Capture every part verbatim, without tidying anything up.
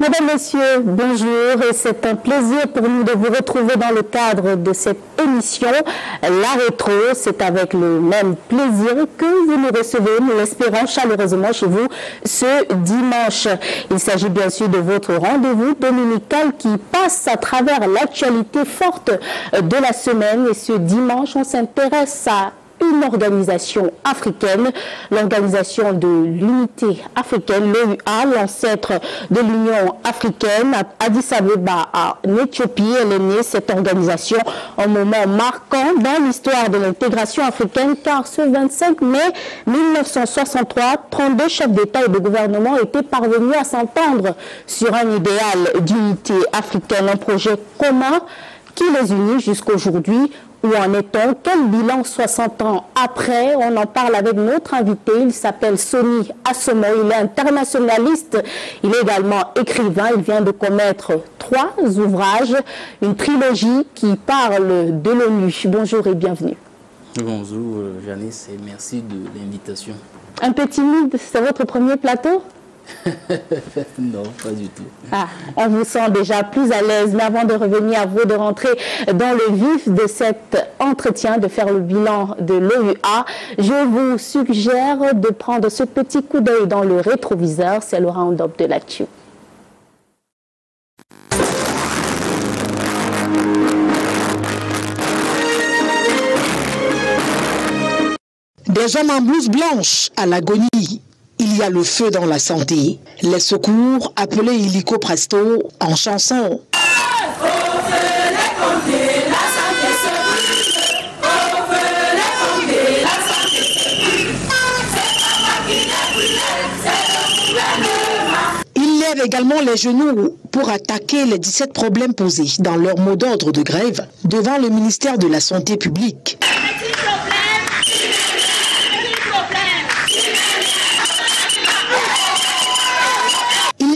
Mesdames, Messieurs, bonjour et c'est un plaisir pour nous de vous retrouver dans le cadre de cette émission. La rétro, c'est avec le même plaisir que vous nous recevez, nous l'espérons chaleureusement chez vous ce dimanche. Il s'agit bien sûr de votre rendez-vous dominical qui passe à travers l'actualité forte de la semaine et ce dimanche, on s'intéresse à une organisation africaine, l'organisation de l'unité africaine, l'O U A, l'ancêtre de l'Union africaine, à Addis Abeba en Éthiopie. Elle est née, cette organisation, un moment marquant dans l'histoire de l'intégration africaine, car ce vingt-cinq mai mille neuf cent soixante-trois, trente-deux chefs d'État et de gouvernement étaient parvenus à s'entendre sur un idéal d'unité africaine, un projet commun qui les unit jusqu'aujourd'hui. Où en est-on? Quel bilan soixante ans après? On en parle avec notre invité, il s'appelle Sony Assomo, il est internationaliste, il est également écrivain, il vient de commettre trois ouvrages, une trilogie qui parle de l'ONU. Bonjour et bienvenue. Bonjour Janice et merci de l'invitation. Un peu timide, c'est votre premier plateau? Non, pas du tout. Ah, on vous sent déjà plus à l'aise, mais avant de revenir à vous, de rentrer dans le vif de cet entretien, de faire le bilan de l'O U A, je vous suggère de prendre ce petit coup d'œil dans le rétroviseur, c'est le round-up de l'actu. Des hommes en blouse blanche à l'agonie. Il y a le feu dans la santé. Les secours, appelés illico presto, en chanson. Ils lèvent également les genoux pour attaquer les dix-sept problèmes posés dans leur mot d'ordre de grève devant le ministère de la Santé publique.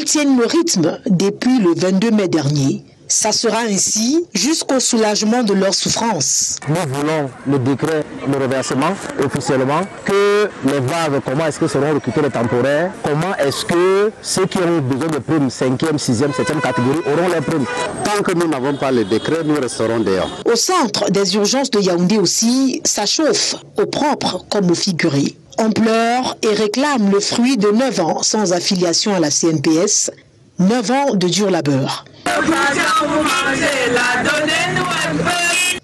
Tiennent le rythme depuis le vingt-deux mai dernier. Ça sera ainsi jusqu'au soulagement de leur souffrance. Nous voulons le décret de reversement officiellement, que les vagues, comment est-ce que seront recrutés les temporaires, comment est-ce que ceux qui ont besoin de primes cinquième, sixième, septième catégorie auront les primes. Tant que nous n'avons pas le décret, nous resterons dehors. Au centre des urgences de Yaoundé aussi, ça chauffe, au propre comme au figuré. On pleure et réclame le fruit de neuf ans sans affiliation à la C N P S, neuf ans de dur labeur.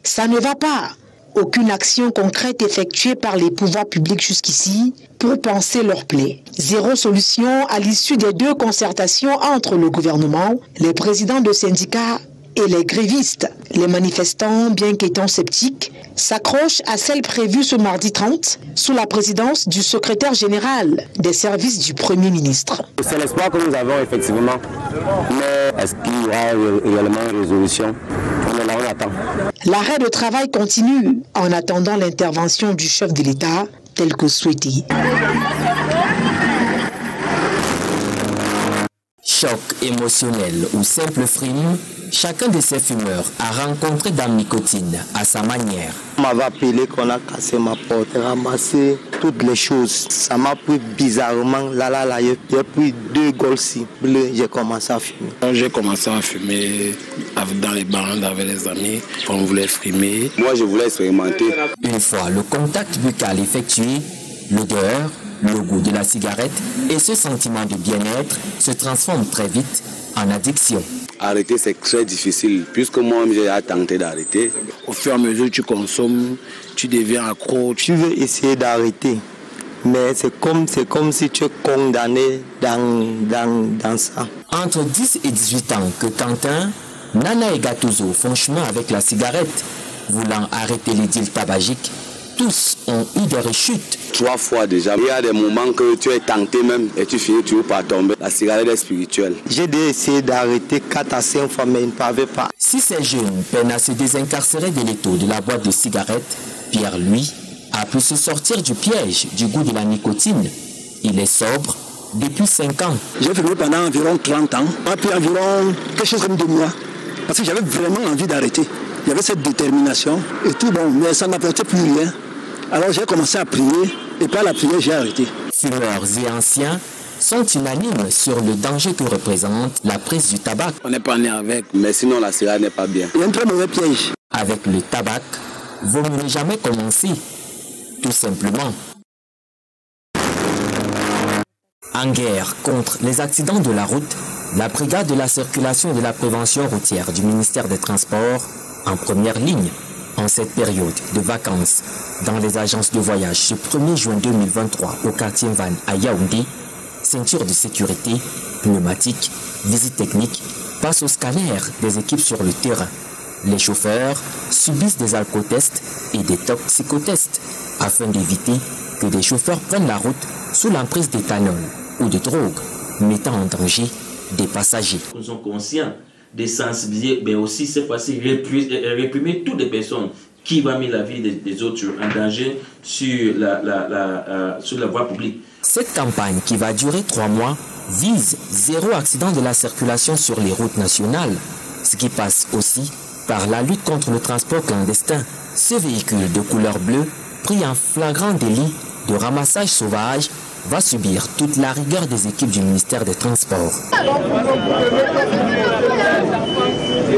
Ça ne va pas. Aucune action concrète effectuée par les pouvoirs publics jusqu'ici pour panser leur plaie. Zéro solution à l'issue des deux concertations entre le gouvernement, les présidents de syndicats et les grévistes. Les manifestants, bien qu'étant sceptiques, s'accrochent à celle prévue ce mardi trente sous la présidence du secrétaire général des services du Premier ministre. C'est l'espoir que nous avons effectivement, mais est-ce qu'il y a également une résolution? On est là, on attend. L'arrêt de travail continue en attendant l'intervention du chef de l'État tel que souhaité. Choc émotionnel ou simple frime, chacun de ces fumeurs a rencontré Dame Nicotine à sa manière. On m'avait appelé qu'on a cassé ma porte, ramassé toutes les choses. Ça m'a pris bizarrement, là là là, j'ai pris deux golsi bleus, j'ai commencé à fumer. J'ai commencé à fumer dans les bandes avec les amis, on voulait frimer. Moi je voulais expérimenter. Une fois le contact buccal effectué, l'odeur, le goût de la cigarette et ce sentiment de bien-être se transforment très vite en addiction. Arrêter, c'est très difficile, puisque moi-même, j'ai tenté d'arrêter. Au fur et à mesure que tu consommes, tu deviens accro. Tu veux essayer d'arrêter, mais c'est comme, c'est comme si tu es condamné dans, dans, dans ça. Entre dix et dix-huit ans que Quentin, Nana et Gattuso font chemin avec la cigarette, voulant arrêter l'idylle tabagique. Tous ont eu des rechutes. Trois fois déjà. Il y a des moments que tu es tenté même et tu finis, tu ne veux pas tomber. La cigarette est spirituelle. J'ai essayé d'arrêter quatre à cinq fois, mais ils ne pouvaient pas. Si ces jeunes peinent à se désincarcérer de l'étau de la boîte de cigarettes, Pierre, lui, a pu se sortir du piège du goût de la nicotine. Il est sobre depuis cinq ans. J'ai fumé pendant environ trente ans, puis environ quelque chose comme deux mois, parce que j'avais vraiment envie d'arrêter. Il y avait cette détermination et tout, bon, mais ça n'apportait plus rien. Alors j'ai commencé à prier, et par la prière, j'ai arrêté. Fumeurs et anciens, sont unanimes sur le danger que représente la prise du tabac. On n'est pas né avec, mais sinon la cigarette n'est pas bien. Il y a un très mauvais piège. Avec le tabac, vous ne jamais commencer, tout simplement. En guerre contre les accidents de la route, la brigade de la circulation et de la prévention routière du ministère des Transports en première ligne en cette période de vacances dans les agences de voyage ce premier juin deux mille vingt-trois au quartier Van à Yaoundé, ceinture de sécurité, pneumatique, visite technique, passe au scanner des équipes sur le terrain. Les chauffeurs subissent des alcotests et des toxicotests afin d'éviter que des chauffeurs prennent la route sous l'emprise d'éthanol ou de drogue, mettant en danger des passagers. Nous sommes conscients de sensibiliser, mais aussi cette fois-ci réprimer toutes les personnes qui vont mettre la vie des, des autres en danger sur la, la, la, euh, sur la voie publique. Cette campagne qui va durer trois mois vise zéro accident de la circulation sur les routes nationales, ce qui passe aussi par la lutte contre le transport clandestin. Ce véhicule de couleur bleue, pris en flagrant délit de ramassage sauvage, va subir toute la rigueur des équipes du ministère des Transports.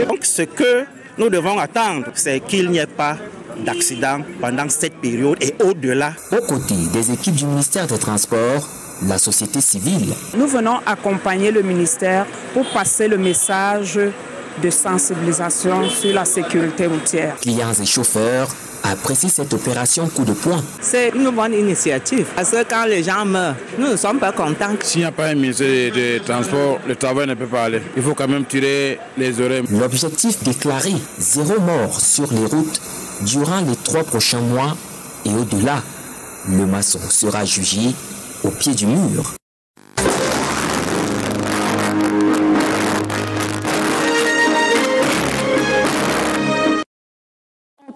Donc ce que nous devons attendre, c'est qu'il n'y ait pas d'accident pendant cette période et au-delà. Aux côtés des équipes du ministère des Transports, la société civile. Nous venons accompagner le ministère pour passer le message de sensibilisation sur la sécurité routière. Clients et chauffeurs apprécient cette opération coup de poing. C'est une bonne initiative, parce que quand les gens meurent, nous ne sommes pas contents. S'il n'y a pas un ministère des Transports, le travail ne peut pas aller. Il faut quand même tirer les oreilles. L'objectif déclaré, zéro mort sur les routes durant les trois prochains mois et au-delà. Le maçon sera jugé au pied du mur.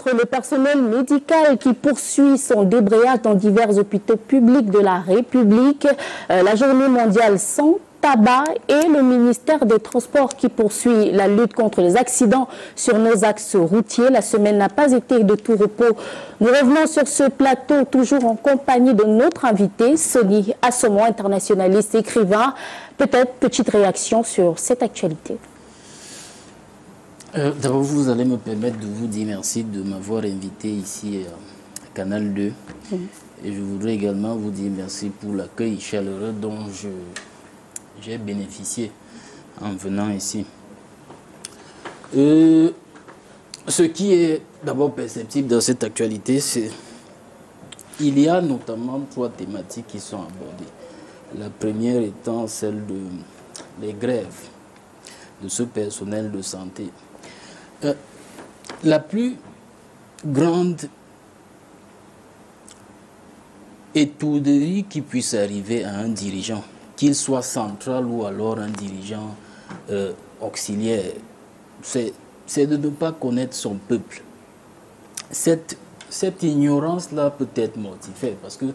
Le personnel médical qui poursuit son débrayage dans divers hôpitaux publics de la République, euh, la journée mondiale sans tabac et le ministère des Transports qui poursuit la lutte contre les accidents sur nos axes routiers. La semaine n'a pas été de tout repos. Nous revenons sur ce plateau toujours en compagnie de notre invité, Sony Assomo, internationaliste, écrivain. Peut-être petite réaction sur cette actualité. Euh, D'abord, vous allez me permettre de vous dire merci de m'avoir invité ici euh, à Canal deux. Mmh. Et je voudrais également vous dire merci pour l'accueil chaleureux dont j'ai bénéficié en venant ici. Euh, ce qui est d'abord perceptible dans cette actualité, c'est qu'il y a notamment trois thématiques qui sont abordées. La première étant celle de les grèves de ce personnel de santé. Euh, la plus grande étourderie qui puisse arriver à un dirigeant, qu'il soit central ou alors un dirigeant euh, auxiliaire, c'est de ne pas connaître son peuple. Cette, cette ignorance-là peut être mortifère parce que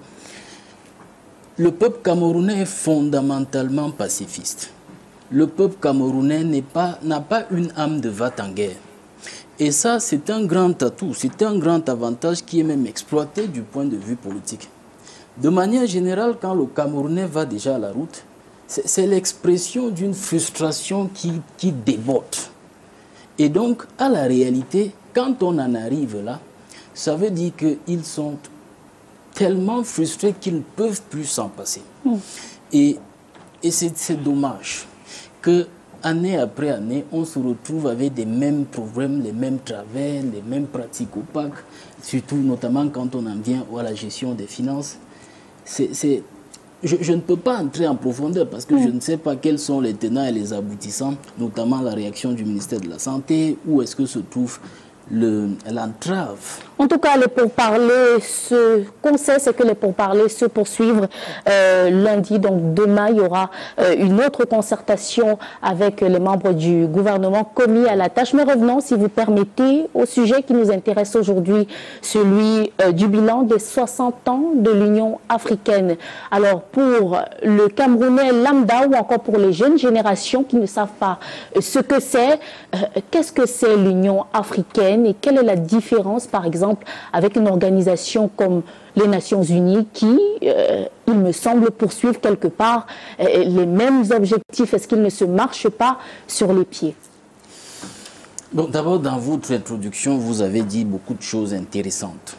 le peuple camerounais est fondamentalement pacifiste. Le peuple camerounais n'a pas, pas une âme de va-t-en-guerre. Et ça, c'est un grand atout, c'est un grand avantage qui est même exploité du point de vue politique. De manière générale, quand le Camerounais va déjà à la route, c'est l'expression d'une frustration qui, qui déborde. Et donc, à la réalité, quand on en arrive là, ça veut dire qu'ils sont tellement frustrés qu'ils ne peuvent plus s'en passer. Et, et c'est dommage que année après année, on se retrouve avec des mêmes problèmes, les mêmes travers, les mêmes pratiques opaques, surtout notamment quand on en vient à la gestion des finances. C'est, c'est, je, je ne peux pas entrer en profondeur parce que mmh. je ne sais pas quels sont les tenants et les aboutissants, notamment la réaction du ministère de la Santé, où est-ce que se trouve l'entrave. En tout cas, les pourparlers, ce qu'on sait, c'est que les pourparlers se poursuivent euh, lundi. Donc demain, il y aura euh, une autre concertation avec les membres du gouvernement commis à la tâche. Mais revenons, si vous permettez, au sujet qui nous intéresse aujourd'hui, celui euh, du bilan des soixante ans de l'Union africaine. Alors pour le Camerounais lambda ou encore pour les jeunes générations qui ne savent pas ce que c'est, euh, qu'est-ce que c'est l'Union africaine et quelle est la différence, par exemple, exemple, avec une organisation comme les Nations Unies qui, euh, il me semble, poursuivent quelque part euh, les mêmes objectifs? Est-ce qu'ils ne se marchent pas sur les pieds? Bon, d'abord, dans votre introduction, vous avez dit beaucoup de choses intéressantes.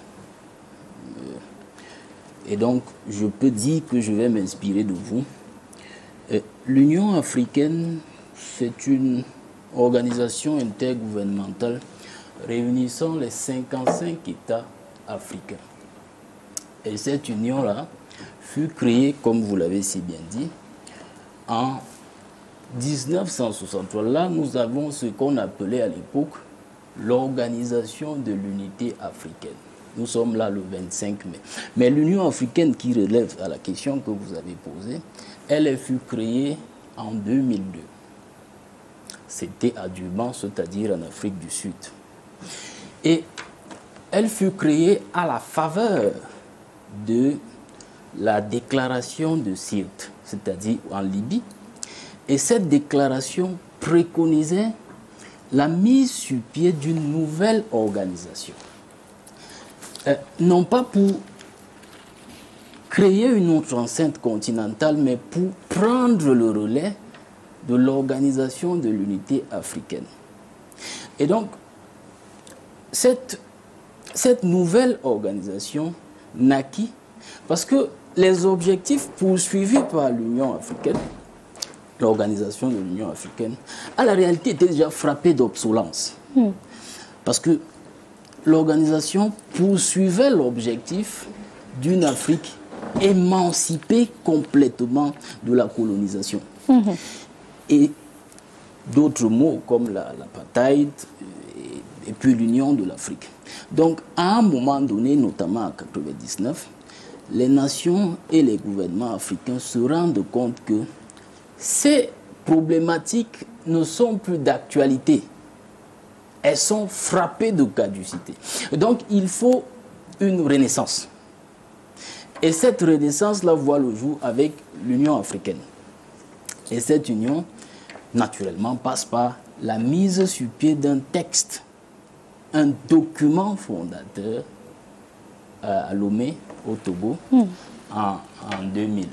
Et donc, je peux dire que je vais m'inspirer de vous. L'Union africaine, c'est une organisation intergouvernementale réunissant les cinquante-cinq États africains. Et cette union-là fut créée, comme vous l'avez si bien dit, en mille neuf cent soixante-trois. Là, nous avons ce qu'on appelait à l'époque l'Organisation de l'Unité africaine. Nous sommes là le vingt-cinq mai. Mais l'Union africaine, qui relève à la question que vous avez posée, elle fut créée en deux mille deux. C'était à Durban, c'est-à-dire en Afrique du Sud. Et elle fut créée à la faveur de la déclaration de Sirte, c'est-à-dire en Libye. Et cette déclaration préconisait la mise sur pied d'une nouvelle organisation. Euh, non pas pour créer une autre enceinte continentale, mais pour prendre le relais de l'Organisation de l'Unité africaine. Et donc, cette, cette nouvelle organisation naquit parce que les objectifs poursuivis par l'Union africaine, l'Organisation de l'Union africaine, à la réalité était déjà frappée d'obsolence. Mmh. Parce que l'organisation poursuivait l'objectif d'une Afrique émancipée complètement de la colonisation. Mmh. Et d'autres mots comme l'apartheid la et, et puis l'union de l'Afrique. Donc à un moment donné, notamment en mille neuf cent quatre-vingt-dix-neuf, les nations et les gouvernements africains se rendent compte que ces problématiques ne sont plus d'actualité. Elles sont frappées de caducité. Donc, il faut une renaissance. Et cette renaissance-là voit le jour avec l'Union africaine. Et cette union, naturellement, passe par la mise sur pied d'un texte, un document fondateur à Lomé, au Togo, mmh. en, en deux mille.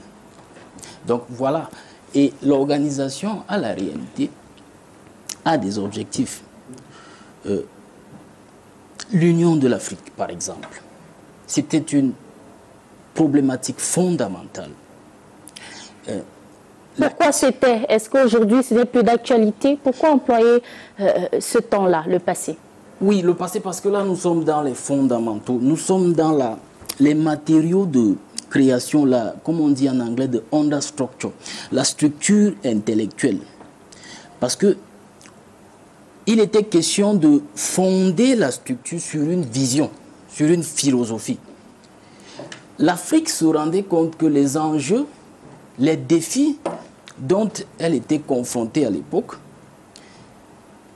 Donc, voilà. Et l'organisation, à la réalité, a des objectifs. Euh, L'Union de l'Afrique, par exemple, c'était une problématique fondamentale. Euh, Pourquoi la... c'était? Est-ce qu'aujourd'hui, c'était plus d'actualité? Pourquoi employer euh, ce temps-là, le passé? Oui, le passé, parce que là, nous sommes dans les fondamentaux. Nous sommes dans la, les matériaux de création, la, comme on dit en anglais, de under structure, la structure intellectuelle. Parce que il était question de fonder la structure sur une vision, sur une philosophie. L'Afrique se rendait compte que les enjeux, les défis dont elle était confrontée à l'époque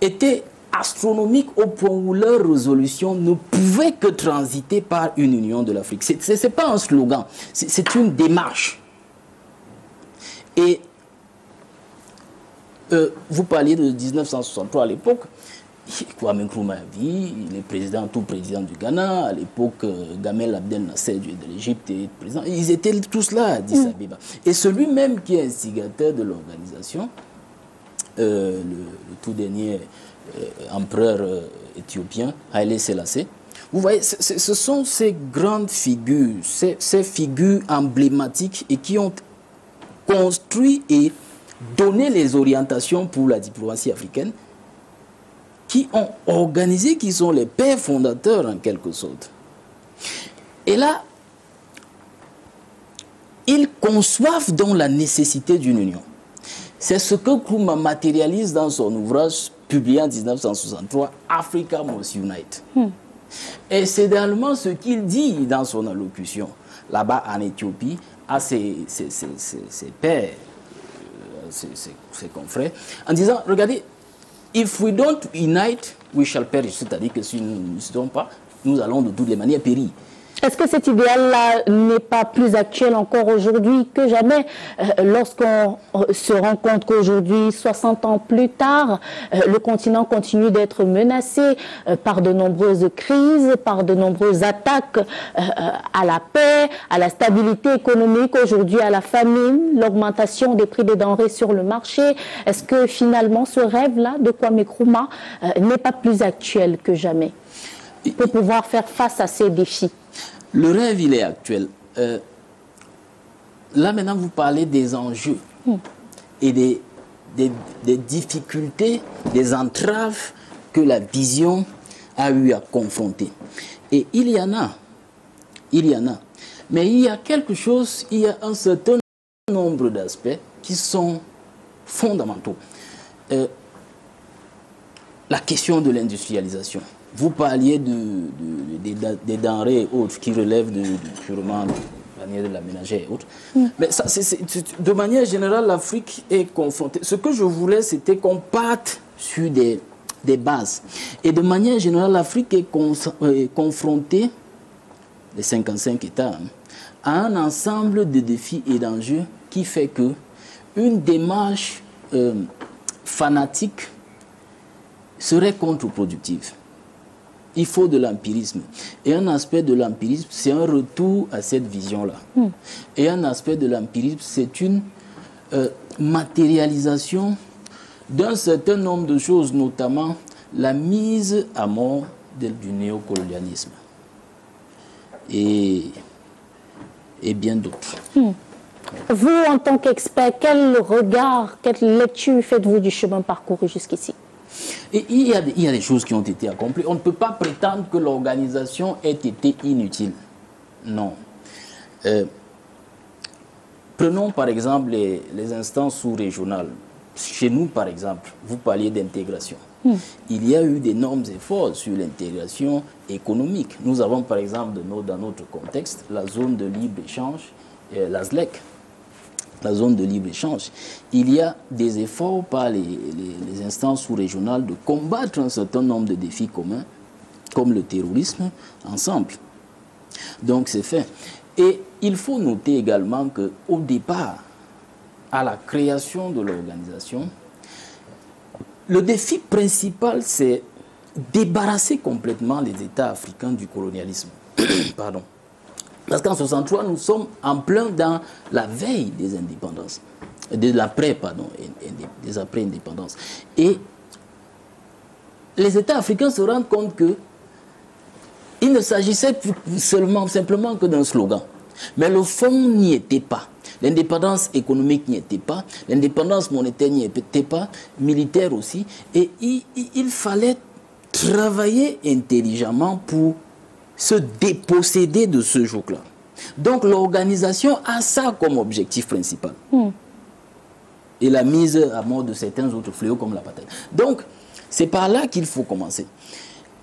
étaient astronomiques au point où leur résolution ne pouvait que transiter par une union de l'Afrique. Ce n'est pas un slogan, c'est une démarche. Et Euh, vous parliez de mille neuf cent soixante-trois à l'époque. Kwame Nkrumah dit, il est président, tout président du Ghana. À l'époque, euh, Gamel Abdel Nasser de l'Égypte est président. Ils étaient tous là à Addis Abeba. Mmh. Et celui-même qui est instigateur de l'organisation, euh, le, le tout dernier euh, empereur euh, éthiopien, Haile Selassie. Vous voyez, ce sont ces grandes figures, ces, ces figures emblématiques et qui ont construit et donner les orientations pour la diplomatie africaine qui ont organisé, qui sont les pères fondateurs en quelque sorte. Et là, ils conçoivent donc la nécessité d'une union. C'est ce que Nkrumah matérialise dans son ouvrage publié en mille neuf cent soixante-trois, « Africa Must Unite mm. ». Et c'est également ce qu'il dit dans son allocution, là-bas en Éthiopie, à ses, ses, ses, ses, ses pères. Ses, ses, ses confrères, en disant, regardez, « If we don't unite, we shall perish », c'est-à-dire que si nous ne nous unissons pas, nous allons de toutes les manières périr. Est-ce que cet idéal-là n'est pas plus actuel encore aujourd'hui que jamais? euh, Lorsqu'on se rend compte qu'aujourd'hui, soixante ans plus tard, euh, le continent continue d'être menacé euh, par de nombreuses crises, par de nombreuses attaques euh, à la paix, à la stabilité économique, aujourd'hui à la famine, l'augmentation des prix des denrées sur le marché. Est-ce que finalement ce rêve-là de Kwame Nkrumah euh, n'est pas plus actuel que jamais pour pouvoir faire face à ces défis? Le rêve, il est actuel. Euh, là, maintenant, vous parlez des enjeux et des, des, des difficultés, des entraves que la vision a eu à confronter. Et il y en a. Il y en a. Mais il y a quelque chose, il y a un certain nombre d'aspects qui sont fondamentaux. Euh, la question de l'industrialisation. Vous parliez de, de, de, de, des denrées et autres qui relèvent de, de, purement de la manière de la ménagère et autres. Mm. Mais ça, c'est, c'est, de manière générale, l'Afrique est confrontée. Ce que je voulais, c'était qu'on parte sur des, des bases. Et de manière générale, l'Afrique est, con, est confrontée, les cinquante-cinq États, hein, à un ensemble de défis et d'enjeux qui fait que une démarche euh, fanatique serait contre-productive. Il faut de l'empirisme. Et un aspect de l'empirisme, c'est un retour à cette vision-là. Mm. Et un aspect de l'empirisme, c'est une euh, matérialisation d'un certain nombre de choses, notamment la mise à mort de, du néocolonialisme. Et, et bien d'autres. Mm. Vous, en tant qu'expert, quel regard, quelle lecture faites-vous du chemin parcouru jusqu'ici ? Et il y, a des, il y a des choses qui ont été accomplies. On ne peut pas prétendre que l'organisation ait été inutile. Non. Euh, prenons par exemple les, les instances sous-régionales. Chez nous, par exemple, vous parliez d'intégration. Mmh. Il y a eu d'énormes efforts sur l'intégration économique. Nous avons par exemple de nos, dans notre contexte la zone de libre-échange, euh, la S L E C. La zone de libre-échange, il y a des efforts par les, les, les instances sous-régionales de combattre un certain nombre de défis communs, comme le terrorisme, ensemble. Donc c'est fait. Et il faut noter également qu'au départ, à la création de l'organisation, le défi principal, c'est débarrasser complètement les États africains du colonialisme. Pardon. Parce qu'en mille neuf cent soixante-trois, nous sommes en plein dans la veille des indépendances, de l'après, pardon, des après-indépendances. Et les États africains se rendent compte que il ne s'agissait seulement, simplement que d'un slogan. Mais le fond n'y était pas. L'indépendance économique n'y était pas, l'indépendance monétaire n'y était pas, militaire aussi. Et il, il fallait travailler intelligemment pour se déposséder de ce joug-là. Donc l'organisation a ça comme objectif principal. Mm. Et la mise à mort de certains autres fléaux comme la bataille. Donc c'est par là qu'il faut commencer.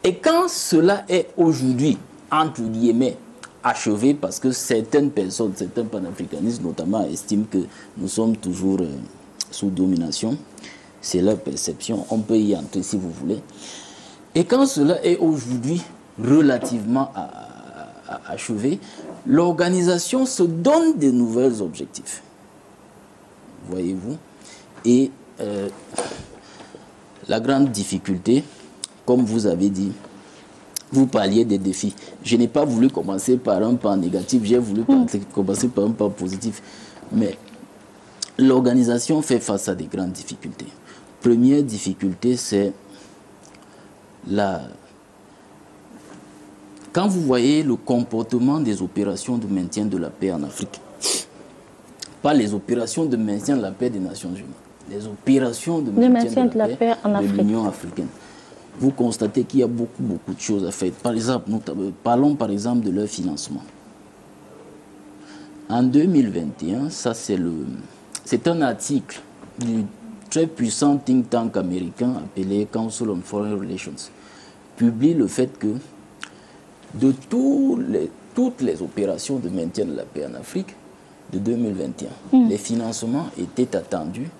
Et quand cela est aujourd'hui, entre guillemets, achevé, parce que certaines personnes, certains panafricanistes notamment, estiment que nous sommes toujours euh, sous domination, c'est leur perception, on peut y entrer si vous voulez. Et quand cela est aujourd'hui relativement à, à, à achever, l'organisation se donne de nouveaux objectifs. Voyez-vous? Et euh, la grande difficulté, comme vous avez dit, vous parliez des défis. Je n'ai pas voulu commencer par un pan négatif, j'ai voulu mmh. commencer par un pan positif. Mais l'organisation fait face à des grandes difficultés. Première difficulté, c'est la... Quand vous voyez le comportement des opérations de maintien de la paix en Afrique, pas les opérations de maintien de la paix des Nations Unies, les opérations de maintien, maintien de, de la, la paix, paix en de l'Union africaine, vous constatez qu'il y a beaucoup, beaucoup de choses à faire. Par exemple, nous parlons par exemple de leur financement. En deux mille vingt et un, ça c'est le, c'est un article du très puissant think tank américain appelé Council on Foreign Relations, publie le fait que de tous les, toutes les opérations de maintien de la paix en Afrique de deux mille vingt et un. Mmh. Les financements étaient attendus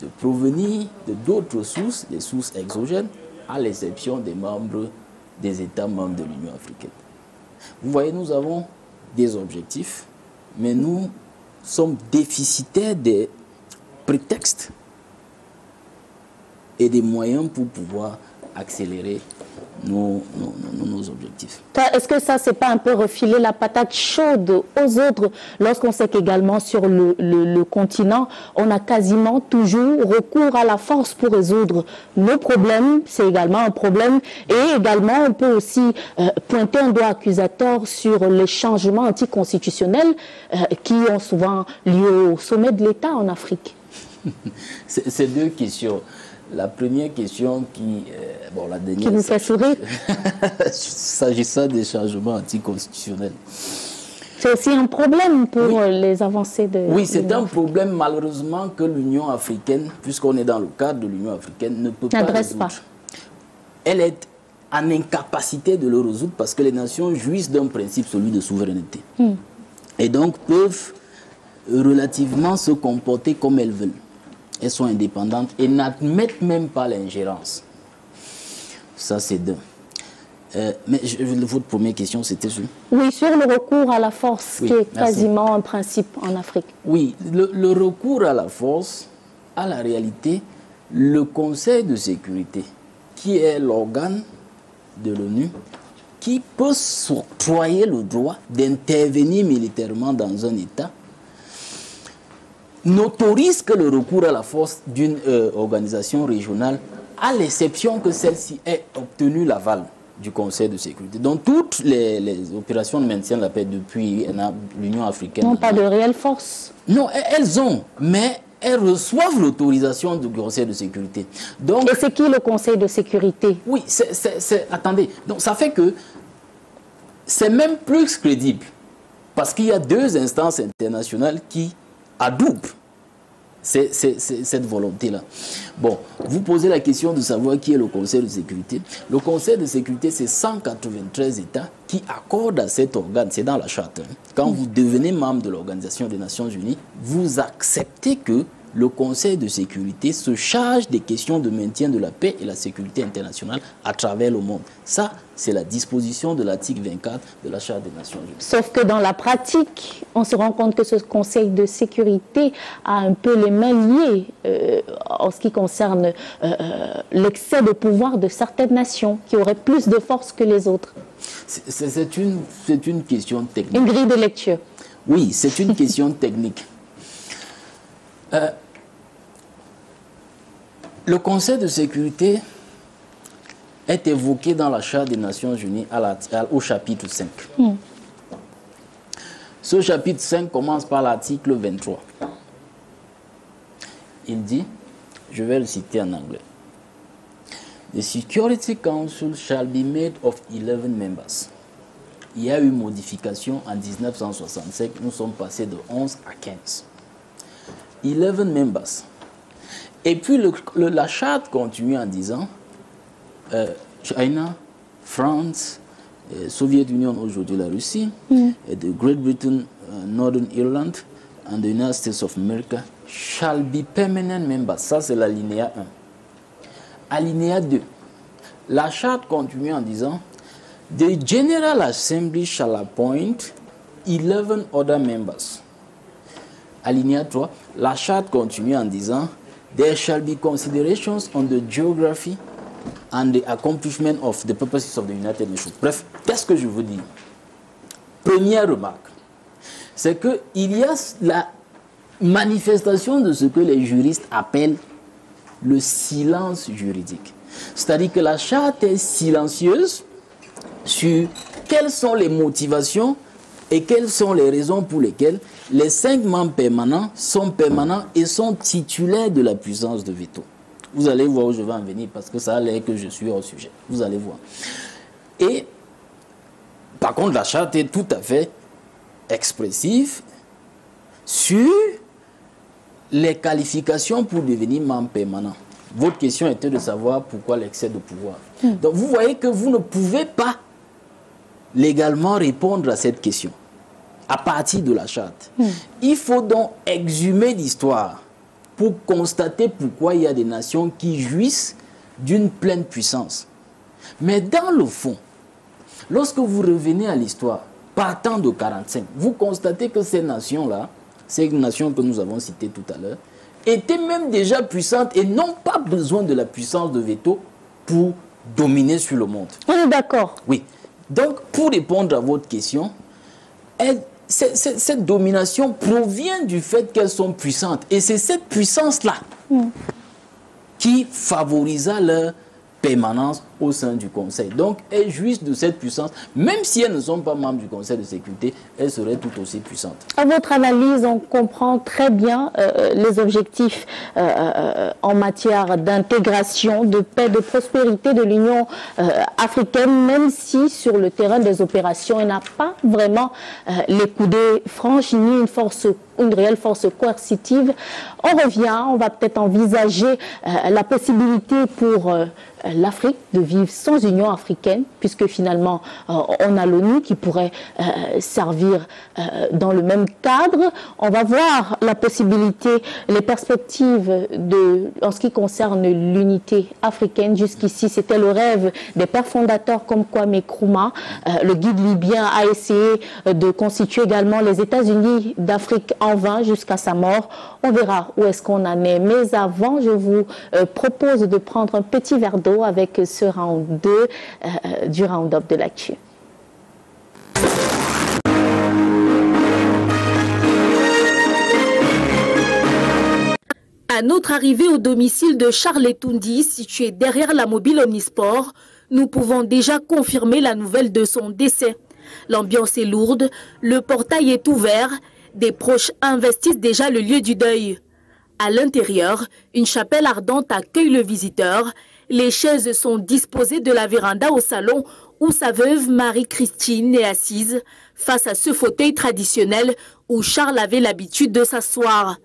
de provenir de d'autres sources, des sources exogènes, à l'exception des membres des États membres de l'Union africaine. Vous voyez, nous avons des objectifs, mais nous sommes déficitaires des prétextes et des moyens pour pouvoir accélérer nos, nos, nos, nos objectifs. Est-ce que ça, c'est pas un peu refiler la patate chaude aux autres lorsqu'on sait qu'également sur le, le, le continent, on a quasiment toujours recours à la force pour résoudre nos problèmes, c'est également un problème, et également on peut aussi euh, pointer un doigt accusateur sur les changements anticonstitutionnels euh, qui ont souvent lieu au sommet de l'État en Afrique. C'est deux questions. La première question qui... Euh, bon, la dernière... Qui nous fait sourire. S'agissant des changements anticonstitutionnels. C'est aussi un problème pour oui. les avancées de... Oui, c'est un problème malheureusement que l'Union africaine, puisqu'on est dans le cadre de l'Union africaine, ne peut pas résoudre. Pas. Elle est en incapacité de le résoudre parce que les nations jouissent d'un principe, celui de souveraineté. Hum. Et donc peuvent relativement se comporter comme elles veulent. Elles sont indépendantes et n'admettent même pas l'ingérence. Ça, c'est deux. Euh, mais je, votre première question, c'était sur... Oui, sur le recours à la force, oui, qui est merci. quasiment un principe en Afrique. Oui, le, le recours à la force, à la réalité, le Conseil de sécurité, qui est l'organe de l'ONU, qui peut s'octroyer le droit d'intervenir militairement dans un État, n'autorise que le recours à la force d'une euh, organisation régionale, à l'exception que celle-ci ait obtenu l'aval du Conseil de sécurité. Dans toutes les, les opérations de maintien de la paix depuis l'Union africaine... Non, pas de réelle force. Non, elles ont, mais elles reçoivent l'autorisation du Conseil de sécurité. Donc, et c'est qui le Conseil de sécurité? Oui, c'est, c'est, c'est, attendez, donc ça fait que c'est même plus crédible, parce qu'il y a deux instances internationales qui... à double, c'est cette volonté-là. Bon, vous posez la question de savoir qui est le Conseil de sécurité. Le Conseil de sécurité, c'est cent quatre-vingt-treize États qui accordent à cet organe, c'est dans la charte, hein. Quand mmh. vous devenez membre de l'Organisation des Nations Unies, vous acceptez que le Conseil de sécurité se charge des questions de maintien de la paix et la sécurité internationale à travers le monde. Ça, c'est la disposition de l'article vingt-quatre de la Charte des Nations Unies. Sauf que dans la pratique, on se rend compte que ce Conseil de sécurité a un peu les mains liées euh, en ce qui concerne euh, l'excès de pouvoir de certaines nations qui auraient plus de force que les autres. C'est une, c'est une question technique. Une grille de lecture. Oui, c'est une question technique. Euh, Le Conseil de sécurité est évoqué dans la Charte des Nations Unies à la, à, au chapitre cinq. Mm. Ce chapitre cinq commence par l'article vingt-trois. Il dit, je vais le citer en anglais, « The Security Council shall be made of eleven members ». Il y a eu modification en mille neuf cent soixante-cinq, nous sommes passés de onze à quinze. « eleven members ». Et puis le, le, la charte continue en disant euh, China, France, euh, Soviet Union, aujourd'hui la Russie, mm. et the Great Britain, uh, Northern Ireland, and the United States of America shall be permanent members. Ça, c'est l'alinéa un. Alinéa deux. La charte continue en disant The General Assembly shall appoint eleven other members. Alinéa trois. La charte continue en disant There shall be considerations on the geography and the accomplishment of the purposes of the United Nations. Bref, qu'est-ce que je vous dis? Première remarque, c'est qu'il y a la manifestation de ce que les juristes appellent le silence juridique. C'est-à-dire que la charte est silencieuse sur quelles sont les motivations et quelles sont les raisons pour lesquelles les cinq membres permanents sont permanents et sont titulaires de la puissance de veto. Vous allez voir où je vais en venir parce que ça allait que je suis hors sujet. Vous allez voir. Et par contre, la charte est tout à fait expressive sur les qualifications pour devenir membre permanent. Votre question était de savoir pourquoi l'excès de pouvoir. Donc vous voyez que vous ne pouvez pas légalement répondre à cette question à partir de la charte. Mmh. Il faut donc exhumer l'histoire pour constater pourquoi il y a des nations qui jouissent d'une pleine puissance. Mais dans le fond, Lorsque vous revenez à l'histoire, partant de mille neuf cent quarante-cinq, vous constatez que ces nations-là, ces nations que nous avons citées tout à l'heure, étaient même déjà puissantes et n'ont pas besoin de la puissance de veto pour dominer sur le monde. On est d'accord. Oui. Donc, pour répondre à votre question, elle, cette, cette, cette domination provient du fait qu'elles sont puissantes. Et c'est cette puissance-là mmh. qui favorisa leur permanence au sein du Conseil. Donc, elles jouissent de cette puissance. Même si elles ne sont pas membres du Conseil de sécurité, elles seraient tout aussi puissantes. À votre analyse, on comprend très bien euh, les objectifs euh, euh, en matière d'intégration, de paix, de prospérité de l'Union euh, africaine, même si sur le terrain des opérations, elle n'a pas vraiment euh, les coudées franches ni une force, une réelle force coercitive. On revient, on va peut-être envisager euh, la possibilité pour euh, l'Afrique de vivre sans Union africaine, puisque finalement euh, on a l'ONU qui pourrait euh, servir euh, dans le même cadre. On va voir la possibilité, les perspectives de, en ce qui concerne l'unité africaine. Jusqu'ici, c'était le rêve des pères fondateurs comme Kwame Nkrumah. Euh, le guide libyen a essayé de constituer également les États-Unis d'Afrique en vain jusqu'à sa mort. On verra où est-ce qu'on en est. Mais avant, je vous euh, propose de prendre un petit verre d'eau avec ce round deux euh, du round-up de l'actu. À notre arrivée au domicile de Charles Etoundi, situé derrière la mobile Omnisport, nous pouvons déjà confirmer la nouvelle de son décès. L'ambiance est lourde, le portail est ouvert, des proches investissent déjà le lieu du deuil. À l'intérieur, une chapelle ardente accueille le visiteur. Les chaises sont disposées de la véranda au salon où sa veuve Marie-Christine est assise face à ce fauteuil traditionnel où Charles avait l'habitude de s'asseoir.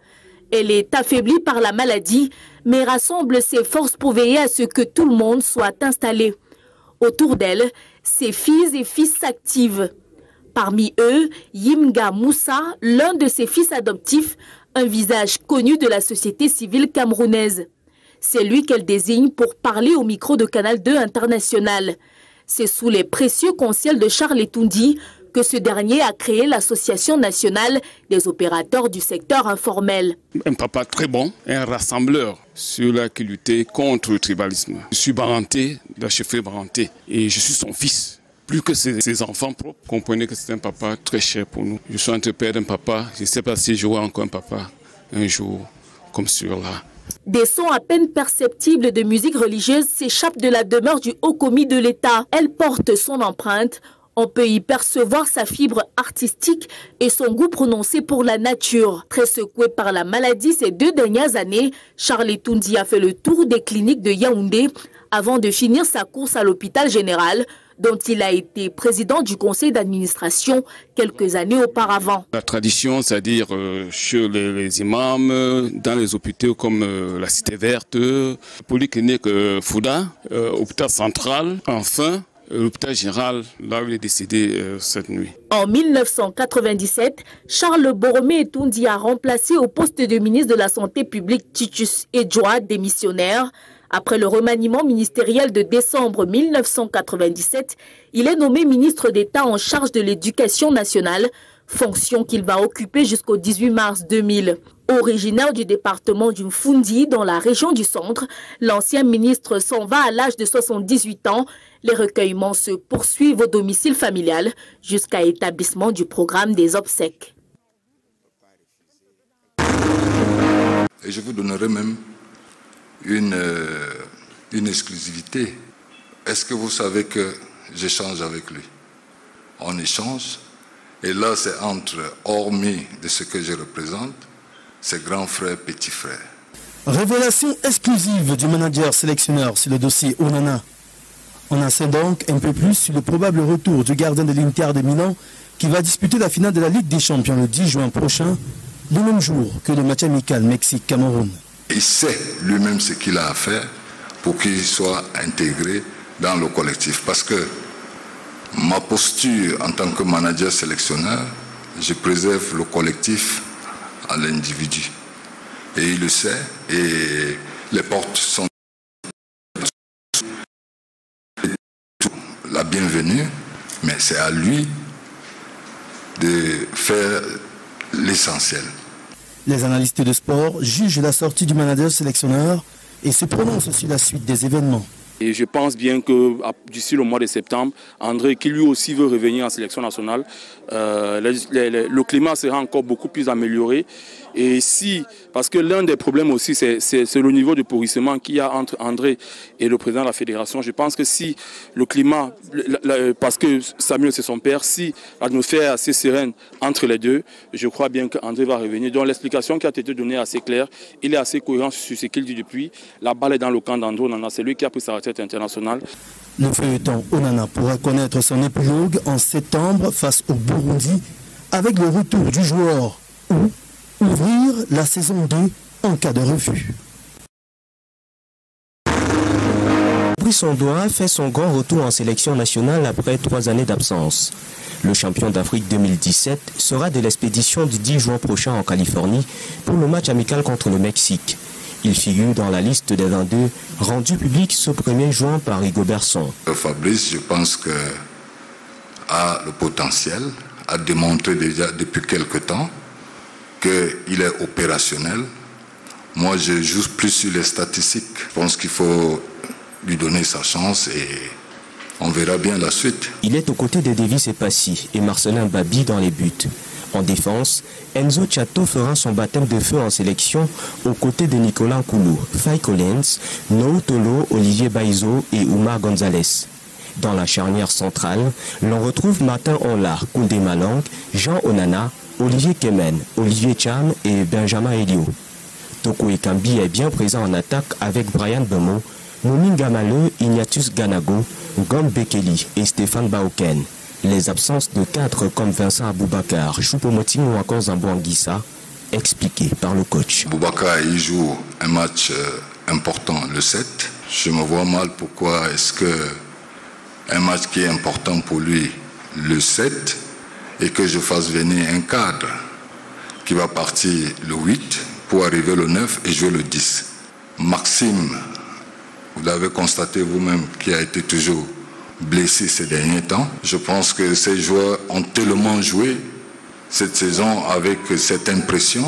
Elle est affaiblie par la maladie mais rassemble ses forces pour veiller à ce que tout le monde soit installé. Autour d'elle, ses filles et fils s'activent. Parmi eux, Yimga Moussa, l'un de ses fils adoptifs, un visage connu de la société civile camerounaise. C'est lui qu'elle désigne pour parler au micro de Canal deux International. C'est sous les précieux conseils de Charles Etoundi que ce dernier a créé l'Association nationale des opérateurs du secteur informel. Un papa très bon, un rassembleur sur la qui luttait contre le tribalisme. Je suis Baranté, la chefferie Baranté, et je suis son fils. Plus que ses, ses enfants propres, comprenez que c'est un papa très cher pour nous. Je suis en train de perdre un papa, je ne sais pas si j'aurai encore un papa un jour comme celui-là. Des sons à peine perceptibles de musique religieuse s'échappent de la demeure du haut commis de l'État. Elle porte son empreinte. On peut y percevoir sa fibre artistique et son goût prononcé pour la nature. Très secoué par la maladie ces deux dernières années, Charles Etoundi a fait le tour des cliniques de Yaoundé avant de finir sa course à l'hôpital général, dont il a été président du conseil d'administration quelques années auparavant. La tradition, c'est-à-dire euh, chez les, les imams, dans les hôpitaux comme euh, la Cité Verte, euh, Polyclinique euh, Fouda, euh, hôpital central, enfin euh, l'hôpital général, là où il est décédé euh, cette nuit. En mille neuf cent quatre-vingt-dix-sept, Charles Boromé Etoundi a remplacé au poste de ministre de la Santé publique Titus Edjoa, démissionnaire. Après le remaniement ministériel de décembre mille neuf cent quatre-vingt-dix-sept, il est nommé ministre d'État en charge de l'éducation nationale, fonction qu'il va occuper jusqu'au dix-huit mars deux mille. Originaire du département du Mfoundi, dans la région du centre, l'ancien ministre s'en va à l'âge de soixante-dix-huit ans. Les recueillements se poursuivent au domicile familial jusqu'à établissement du programme des obsèques. Et je vous donnerai même Une, euh, une exclusivité. Est-ce que vous savez que j'échange avec lui? On échange. Et là, c'est entre, hormis de ce que je représente, c'est grand frère, petit frère. Révélation exclusive du manager sélectionneur sur le dossier Onana. On en sait donc un peu plus sur le probable retour du gardien de l'Inter de Milan qui va disputer la finale de la Ligue des Champions le dix juin prochain, le même jour que le match amical Mexique-Cameroun. Il sait lui-même ce qu'il a à faire pour qu'il soit intégré dans le collectif. Parce que ma posture en tant que manager sélectionneur, je préserve le collectif à l'individu. Et il le sait, et les portes sont la bienvenue mais c'est à lui de faire l'essentiel. Les analystes de sport jugent la sortie du manager sélectionneur et se prononcent sur la suite des événements. Et je pense bien que d'ici le mois de septembre, André, qui lui aussi veut revenir en sélection nationale, euh, les, les, le climat sera encore beaucoup plus amélioré. Et si, parce que l'un des problèmes aussi, c'est le niveau de pourrissement qu'il y a entre André et le président de la fédération. Je pense que si le climat, parce que Samuel c'est son père, si l'atmosphère est assez sereine entre les deux, je crois bien qu'André va revenir. Donc l'explication qui a été donnée est assez claire, il est assez cohérent sur ce qu'il dit depuis. La balle est dans le camp d'André Onana, c'est lui qui a pris sa retraite internationale. Le feuilleton Onana pourra connaître son épilogue en septembre face au Burundi, avec le retour du joueur ou ouvrir la saison deux en cas de refus. Fabrice Ondoa fait son grand retour en sélection nationale après trois années d'absence. Le champion d'Afrique deux mille dix-sept sera de l'expédition du dix juin prochain en Californie pour le match amical contre le Mexique. Il figure dans la liste des vingt-deux rendus publics ce premier juin par Rigobert Song. Fabrice, je pense que a le potentiel, a démontré déjà depuis quelque temps qu'il est opérationnel. Moi, je joue plus sur les statistiques. Je pense qu'il faut lui donner sa chance et on verra bien la suite. Il est aux côtés de Davis et Passy et Marcelin Babi dans les buts. En défense, Enzo Tchato fera son baptême de feu en sélection aux côtés de Nicolas Nkoulou, Faye Collins, Noah Tolo, Olivier Baizo et Oumar Gonzalez. Dans la charnière centrale, l'on retrouve Martin Onlar, Koundé Malang, Jean Onana, Olivier Kemen, Olivier Cham et Benjamin Elio. Toko Ekambi est bien présent en attaque avec Brian Bemo, Moumine Gamale, Ignatius Ganago, Ngom Bekeli et Stéphane Baoken. Les absences de quatre comme Vincent Aboubakar, Choupo-Moting ou encore Zambouangissa, expliquées par le coach. Aboubakar, il joue un match important le sept. Je me vois mal pourquoi est-ce qu'un match qui est important pour lui le sept, et que je fasse venir un cadre qui va partir le huit pour arriver le neuf et jouer le dix. Maxime, vous l'avez constaté vous-même, qui a été toujours blessé ces derniers temps. Je pense que ces joueurs ont tellement joué cette saison avec cette impression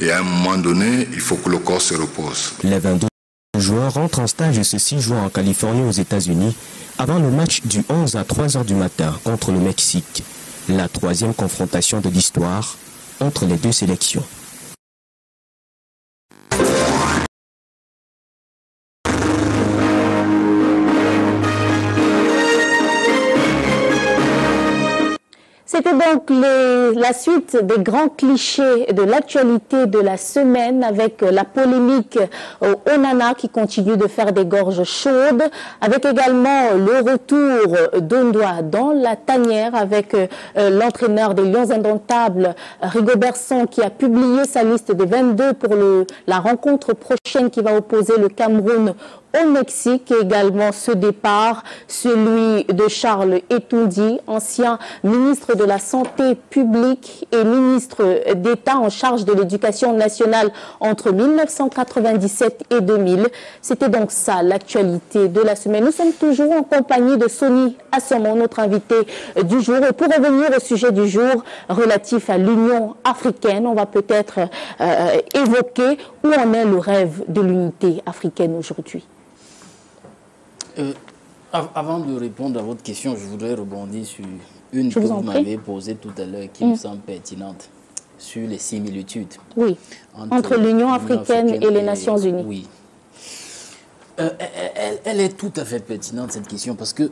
et à un moment donné, il faut que le corps se repose. Les vingt-deux joueurs rentrent en stage ce six juin en Californie aux États-Unis avant le match du onze à trois heures du matin contre le Mexique. La troisième confrontation de l'histoire entre les deux sélections. C'était donc les, la suite des grands clichés de l'actualité de la semaine avec la polémique euh, Onana qui continue de faire des gorges chaudes, avec également le retour d'Ondoa dans la tanière avec euh, l'entraîneur des Lions Indomptables, Rigobert Song, qui a publié sa liste des vingt-deux pour le, la rencontre prochaine qui va opposer le Cameroun au Mexique, et également ce départ, celui de Charles Etoundi, ancien ministre de la Santé publique et ministre d'État en charge de l'éducation nationale entre mille neuf cent quatre-vingt-dix-sept et deux mille. C'était donc ça l'actualité de la semaine. Nous sommes toujours en compagnie de Sony Assomo, notre invité du jour. Et pour revenir au sujet du jour relatif à l'Union africaine, on va peut-être euh, évoquer où en est le rêve de l'unité africaine aujourd'hui. Euh, av avant de répondre à votre question, je voudrais rebondir sur une je que vous, vous m'avez posée tout à l'heure qui mmh. me semble pertinente, sur les similitudes. Oui, entre, entre l'Union africaine, africaine et les Nations et, unies. Oui. Euh, elle, elle est tout à fait pertinente, cette question, parce que,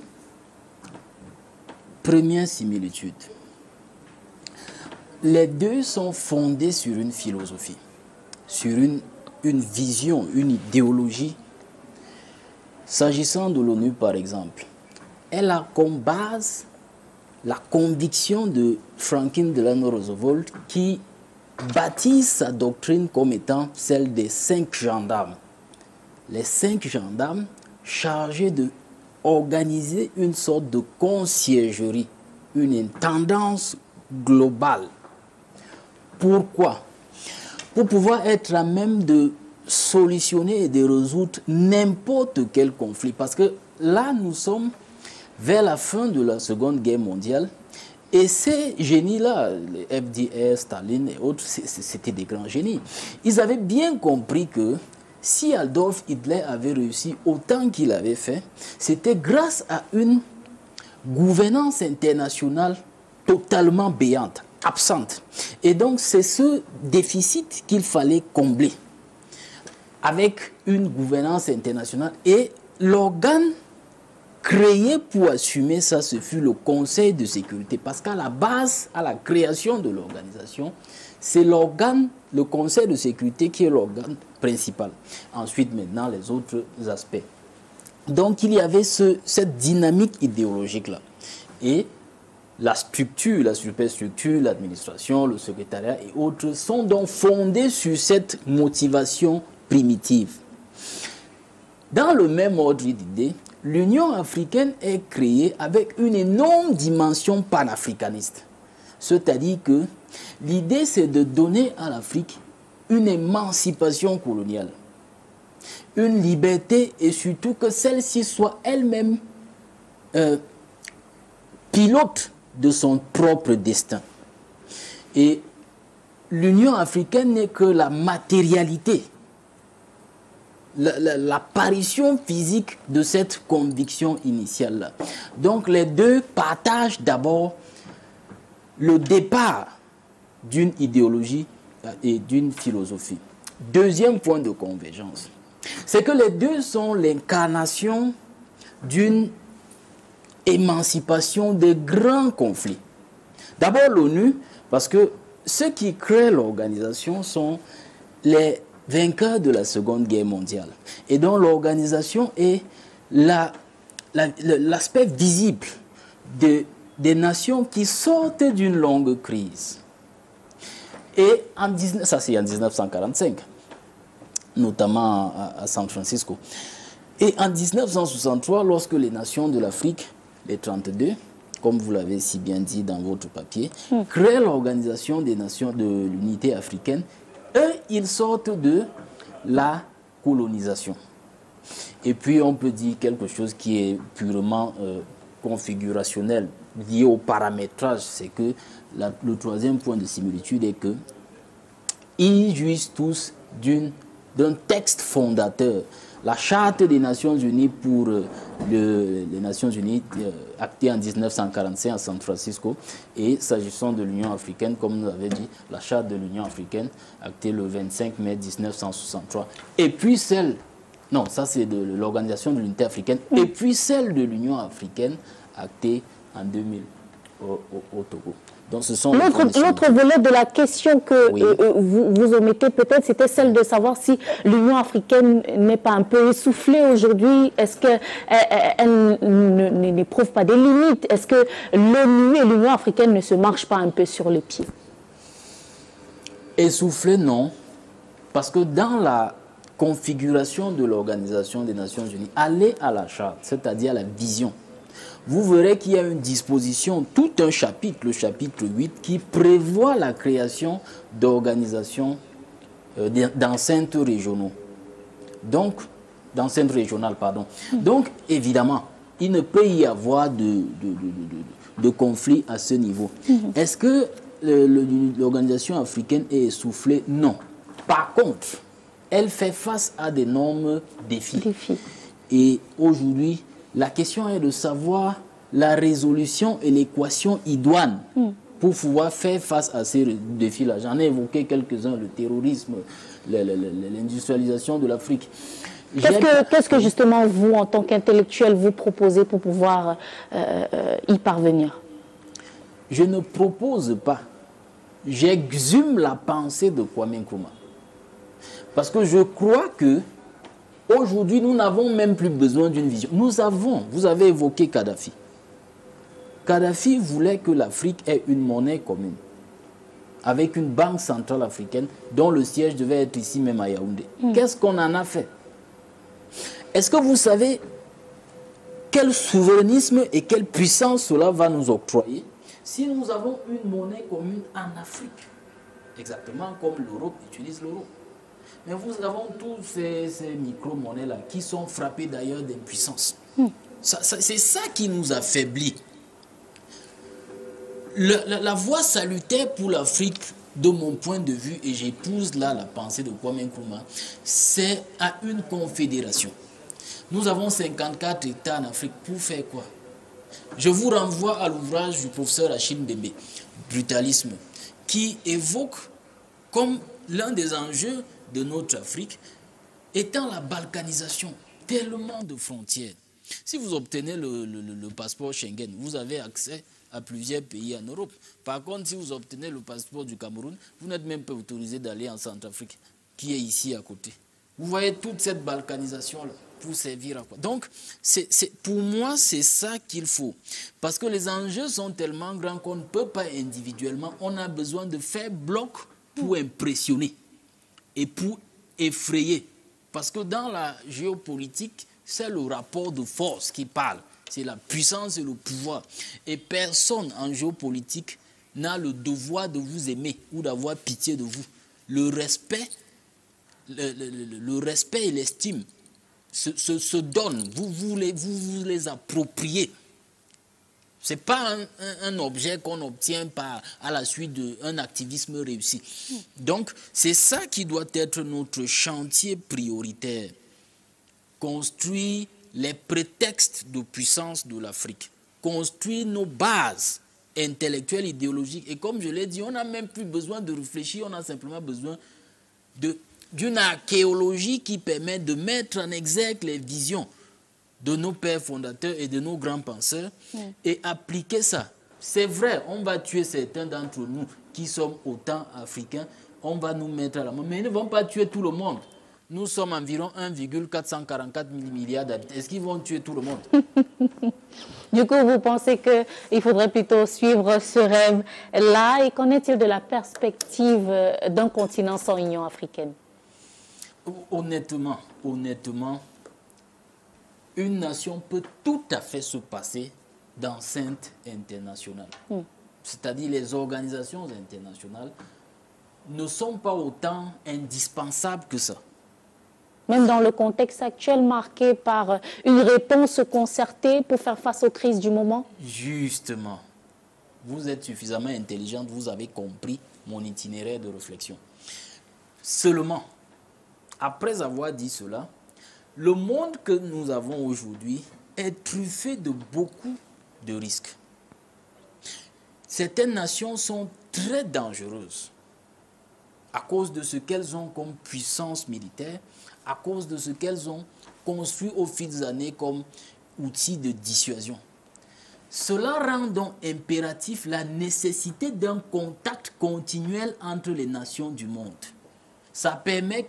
première similitude, les deux sont fondés sur une philosophie, sur une, une vision, une idéologie. S'agissant de l'ONU, par exemple, elle a comme base la conviction de Franklin Delano Roosevelt qui bâtit sa doctrine comme étant celle des cinq gendarmes. Les cinq gendarmes chargés d'organiser une sorte de conciergerie, une tendance globale. Pourquoi? Pour pouvoir être à même de solutionner et de résoudre n'importe quel conflit. Parce que là, nous sommes vers la fin de la Seconde Guerre mondiale. Et ces génies-là, les F D R, Staline et autres, c'était des grands génies. Ils avaient bien compris que si Adolf Hitler avait réussi autant qu'il avait fait, c'était grâce à une gouvernance internationale totalement béante, absente. Et donc c'est ce déficit qu'il fallait combler avec une gouvernance internationale. Et l'organe créé pour assumer ça, ce fut le Conseil de sécurité. Parce qu'à la base, à la création de l'organisation, c'est l'organe, le Conseil de sécurité qui est l'organe principal. Ensuite, maintenant, les autres aspects. Donc, il y avait ce, cette dynamique idéologique-là. Et la structure, la superstructure, l'administration, le secrétariat et autres sont donc fondés sur cette motivation primitive. Dans le même ordre d'idées, l'Union africaine est créée avec une énorme dimension panafricaniste. C'est-à-dire que l'idée, c'est de donner à l'Afrique une émancipation coloniale, une liberté et surtout que celle-ci soit elle-même euh, pilote de son propre destin. Et l'Union africaine n'est que la matérialité, l'apparition physique de cette conviction initiale-là. Donc les deux partagent d'abord le départ d'une idéologie et d'une philosophie. Deuxième point de convergence, c'est que les deux sont l'incarnation d'une émancipation des grands conflits. D'abord l'ONU, parce que ceux qui créent l'organisation sont les vainqueurs de la Seconde Guerre mondiale, et dont l'organisation est la, la, l'aspect visible de, des nations qui sortent d'une longue crise. Et en, ça c'est en mille neuf cent quarante-cinq, notamment à, à San Francisco. Et en mille neuf cent soixante-trois, lorsque les nations de l'Afrique, les trente-deux, comme vous l'avez si bien dit dans votre papier, mmh. créent l'organisation des nations de l'unité africaine, eux, ils sortent de la colonisation. Et puis, on peut dire quelque chose qui est purement euh, configurationnel, lié au paramétrage, c'est que la, le troisième point de similitude est que ils jouissent tous d'un texte fondateur. La Charte des Nations Unies pour euh, le, les Nations Unies, euh, actée en mille neuf cent quarante-cinq à San Francisco, et s'agissant de l'Union africaine, comme nous l'avons dit, la Charte de l'Union africaine, actée le vingt-cinq mai mille neuf cent soixante-trois, et puis celle, non, ça c'est de l'Organisation de l'Unité africaine, et puis celle de l'Union africaine, actée en deux mille au, au, au Togo. L'autre volet de la question que oui. euh, vous, vous omettez peut-être, c'était celle de savoir si l'Union africaine n'est pas un peu essoufflée aujourd'hui. Est-ce qu'elle n'éprouve pas des limites? Est-ce que l'ONU et l'Union africaine ne se marchent pas un peu sur les pieds? Essoufflée, non. Parce que dans la configuration de l'Organisation des Nations Unies, allez à la charte, c'est-à-dire à la vision. Vous verrez qu'il y a une disposition, tout un chapitre, le chapitre huit, qui prévoit la création d'organisations euh, d'enceintes régionaux. Donc, d'enceintes régionales, pardon. Donc, évidemment, il ne peut y avoir de, de, de, de, de, de conflit à ce niveau. Mm-hmm. Est-ce que l'organisation africaine est essoufflée? Non. Par contre, elle fait face à d'énormes défis. Défis. Et aujourd'hui, la question est de savoir la résolution et l'équation idoine mm. pour pouvoir faire face à ces défis-là. J'en ai évoqué quelques-uns, le terrorisme, l'industrialisation de l'Afrique. Qu'est-ce que, qu'est-ce que justement vous, en tant qu'intellectuel, vous proposez pour pouvoir euh, y parvenir? Je ne propose pas. J'exhume la pensée de Kwame Nkrumah. Parce que je crois que aujourd'hui, nous n'avons même plus besoin d'une vision. Nous avons, vous avez évoqué Kadhafi. Kadhafi voulait que l'Afrique ait une monnaie commune, avec une banque centrale africaine dont le siège devait être ici même à Yaoundé. Mmh. Qu'est-ce qu'on en a fait? Est-ce que vous savez quel souverainisme et quelle puissance cela va nous octroyer si nous avons une monnaie commune en Afrique? Exactement comme l'Europe utilise l'euro. Mais nous avons tous ces, ces micro-monnaies-là qui sont frappées d'ailleurs d'impuissance. Mmh. C'est ça qui nous affaiblit. Le, la, la voie salutaire pour l'Afrique, de mon point de vue, et j'épouse là la pensée de Kwame Nkrumah, c'est à une confédération. Nous avons cinquante-quatre États en Afrique. Pour faire quoi? Je vous renvoie à l'ouvrage du professeur Achille Mbembe, Brutalisme, qui évoque comme l'un des enjeux de notre Afrique étant la balkanisation, tellement de frontières. Si vous obtenez le, le, le passeport Schengen, vous avez accès à plusieurs pays en Europe. Par contre, si vous obtenez le passeport du Cameroun, vous n'êtes même pas autorisé d'aller en Centrafrique, qui est ici à côté. Vous voyez toute cette balkanisation-là pour servir à quoi? Donc, c'est, c'est, pour moi, c'est ça qu'il faut. Parce que les enjeux sont tellement grands qu'on ne peut pas individuellement. On a besoin de faire bloc pour impressionner et pour effrayer. Parce que dans la géopolitique, c'est le rapport de force qui parle. C'est la puissance et le pouvoir. Et personne en géopolitique n'a le devoir de vous aimer ou d'avoir pitié de vous. Le respect, le, le, le respect et l'estime se, se, se donnent. Vous vous les, vous, vous les appropriez. Ce n'est pas un, un, un objet qu'on obtient par, à la suite d'un activisme réussi. Donc, c'est ça qui doit être notre chantier prioritaire. Construire les prétextes de puissance de l'Afrique, construire nos bases intellectuelles, idéologiques. Et comme je l'ai dit, on n'a même plus besoin de réfléchir, on a simplement besoin d'une archéologie qui permet de mettre en exergue les visions de nos pères fondateurs et de nos grands penseurs mmh. et appliquer ça. C'est vrai, on va tuer certains d'entre nous qui sommes autant africains, on va nous mettre à la main, mais ils ne vont pas tuer tout le monde. Nous sommes environ un virgule quatre cent quarante-quatre milliards d'habitants. Est-ce qu'ils vont tuer tout le monde? Du coup, vous pensez qu'il faudrait plutôt suivre ce rêve-là? Et qu'en est-il de la perspective d'un continent sans Union africaine? Honnêtement, honnêtement, une nation peut tout à fait se passer d'enceinte internationale. Mm. C'est-à-dire les organisations internationales ne sont pas autant indispensables que ça. Même dans le contexte actuel marqué par une réponse concertée pour faire face aux crises du moment? Justement. Vous êtes suffisamment intelligente, vous avez compris mon itinéraire de réflexion. Seulement, après avoir dit cela, le monde que nous avons aujourd'hui est truffé de beaucoup de risques. Certaines nations sont très dangereuses à cause de ce qu'elles ont comme puissance militaire, à cause de ce qu'elles ont construit au fil des années comme outil de dissuasion. Cela rend donc impératif la nécessité d'un contact continuel entre les nations du monde. Ça permet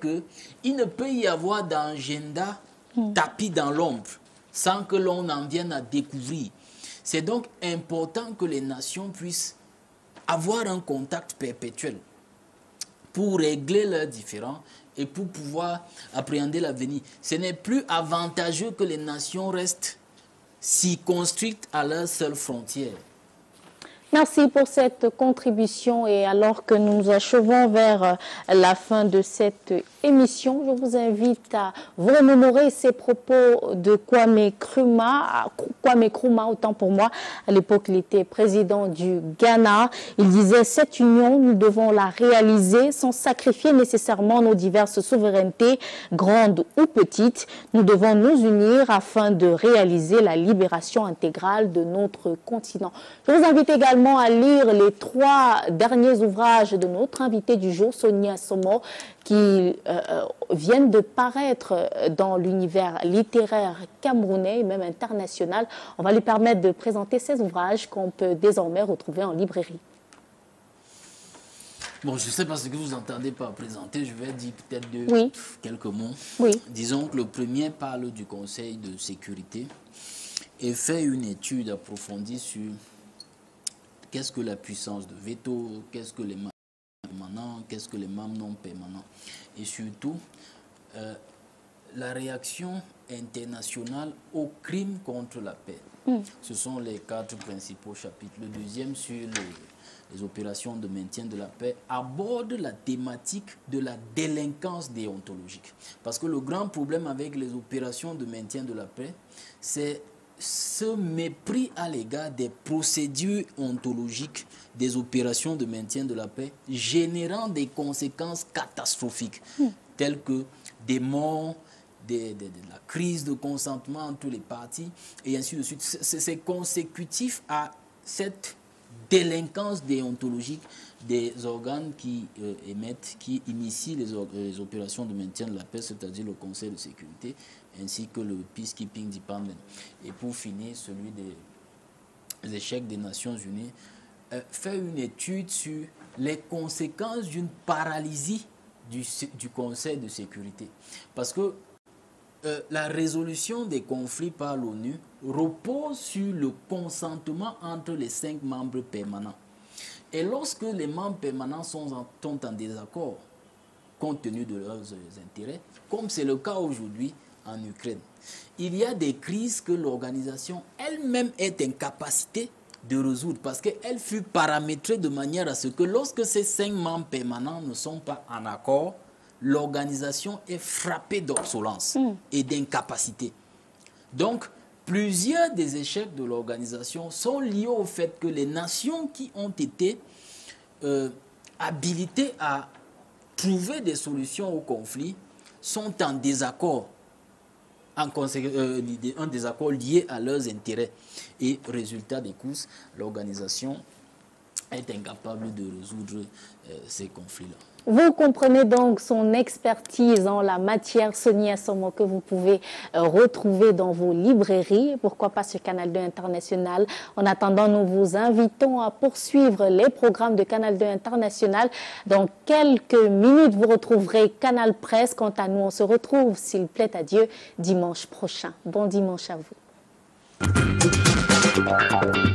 qu'il ne peut y avoir d'agenda tapis dans l'ombre sans que l'on en vienne à découvrir. C'est donc important que les nations puissent avoir un contact perpétuel pour régler leurs différends et pour pouvoir appréhender l'avenir. Ce n'est plus avantageux que les nations restent circonscrites à leur seule frontière. Merci pour cette contribution. Et alors que nous nous achevons vers la fin de cette émission, je vous invite à vous remémorer ces propos de Kwame Nkrumah. Kwame Nkrumah, autant pour moi, à l'époque, il était président du Ghana. Il disait « Cette union, nous devons la réaliser sans sacrifier nécessairement nos diverses souverainetés, grandes ou petites. Nous devons nous unir afin de réaliser la libération intégrale de notre continent. » Je vous invite également à lire les trois derniers ouvrages de notre invité du jour, Sony Assomo, qui euh, viennent de paraître dans l'univers littéraire camerounais et même international. On va lui permettre de présenter ces ouvrages qu'on peut désormais retrouver en librairie. Bon, je sais pas ce que vous entendez par présenter, je vais dire peut-être de oui. quelques mots. Oui. Disons que le premier parle du Conseil de sécurité et fait une étude approfondie sur qu'est-ce que la puissance de veto, qu'est-ce que les membres permanents, qu'est-ce que les membres non permanents. Et surtout, euh, la réaction internationale aux crimes contre la paix. Mm. Ce sont les quatre principaux chapitres. Le deuxième sur les, les opérations de maintien de la paix aborde la thématique de la délinquance déontologique. Parce que le grand problème avec les opérations de maintien de la paix, c'est ce mépris à l'égard des procédures ontologiques des opérations de maintien de la paix, générant des conséquences catastrophiques, mmh. telles que des morts, des, des, de la crise de consentement entre les parties, et ainsi de suite. C'est consécutif à cette délinquance déontologique des organes qui euh, émettent, qui initient les, les opérations de maintien de la paix, c'est-à-dire le Conseil de sécurité, ainsi que le Peacekeeping Department. Et pour finir, celui des, des échecs des Nations Unies, euh, fait une étude sur les conséquences d'une paralysie du, du Conseil de sécurité. Parce que euh, la résolution des conflits par l'ONU repose sur le consentement entre les cinq membres permanents. Et lorsque les membres permanents sont en, sont en désaccord, compte tenu de leurs intérêts, comme c'est le cas aujourd'hui en Ukraine, il y a des crises que l'organisation elle-même est incapacitée de résoudre parce qu'elle fut paramétrée de manière à ce que lorsque ces cinq membres permanents ne sont pas en accord, l'organisation est frappée d'obsolence mmh. et d'incapacité. Donc, plusieurs des échecs de l'organisation sont liés au fait que les nations qui ont été euh, habilitées à trouver des solutions au conflit sont en désaccord, en, euh, en désaccord lié à leurs intérêts. Et résultat des courses, l'organisation est incapable de résoudre euh, ces conflits-là. Vous comprenez donc son expertise en la matière, Sony Assomo, que vous pouvez euh, retrouver dans vos librairies. Pourquoi pas sur Canal deux International. En attendant, nous vous invitons à poursuivre les programmes de Canal deux International. Dans quelques minutes, vous retrouverez Canal Presse. Quant à nous, on se retrouve, s'il plaît à Dieu, dimanche prochain. Bon dimanche à vous.